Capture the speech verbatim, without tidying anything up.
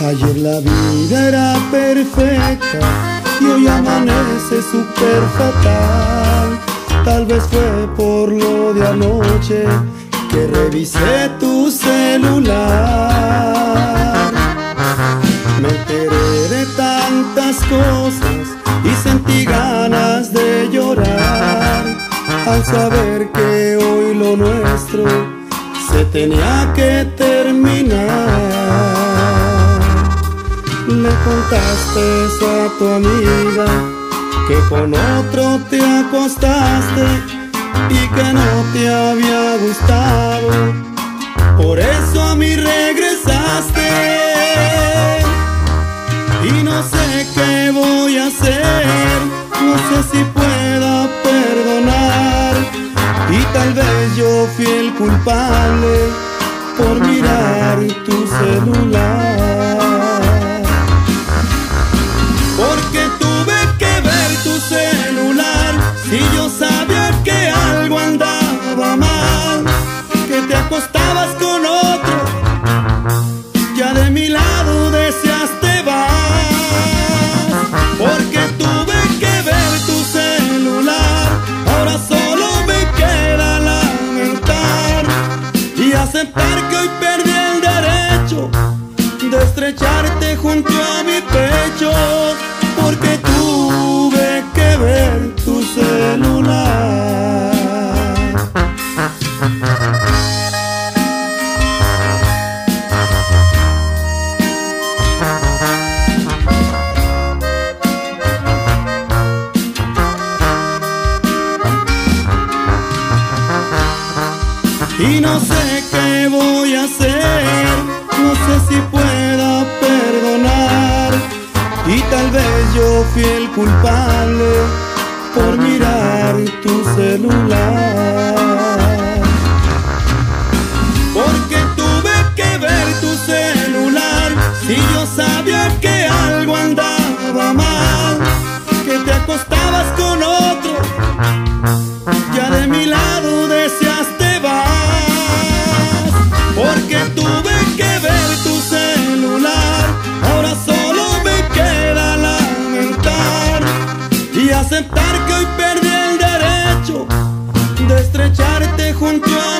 Ayer la vida era perfecta y hoy amanece súper fatal. Tal vez fue por lo de anoche que revisé tu celular. Me enteré de tantas cosas y sentí ganas de llorar al saber que hoy lo nuestro se tenía que terminar. Le contaste a tu amiga que con otro te acostaste y que no te había gustado, por eso a mí regresaste. Y no sé qué voy a hacer, no sé si pueda perdonar, y tal vez yo fui el culpable por mirar tu celular. Porque tuve que ver tu celular, si yo sabía que algo andaba mal, que te acostabas con otro, ya de mi lado deseas te vas. Porque tuve que ver tu celular, ahora solo me queda lamentar y aceptar que hoy perdí el derecho de estrecharte junto a mi pecho. Porque tuve que ver tu celular. Y no sé qué voy a hacer, no sé si pueda perdonar, y tal vez yo fui el culpable por mirar tu celular. Porque tuve que ver tu celular, si yo sabía que algo andaba mal, que te acostabas con otro, ya de mi lado deseas te vas. Porque tuve que ver tu celular, ahora solo queda lamentar y aceptar que hoy perdí el derecho de estrecharte junto a mí.